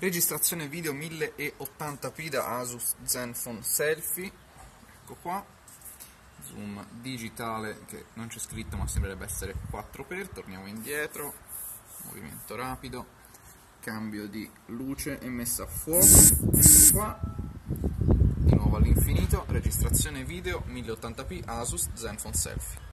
Registrazione video 1080p da Asus Zenfone Selfie, ecco qua, zoom digitale che non c'è scritto ma sembrerebbe essere 4x, torniamo indietro, movimento rapido, cambio di luce e messa a fuoco, ecco qua, di nuovo all'infinito, registrazione video 1080p Asus Zenfone Selfie.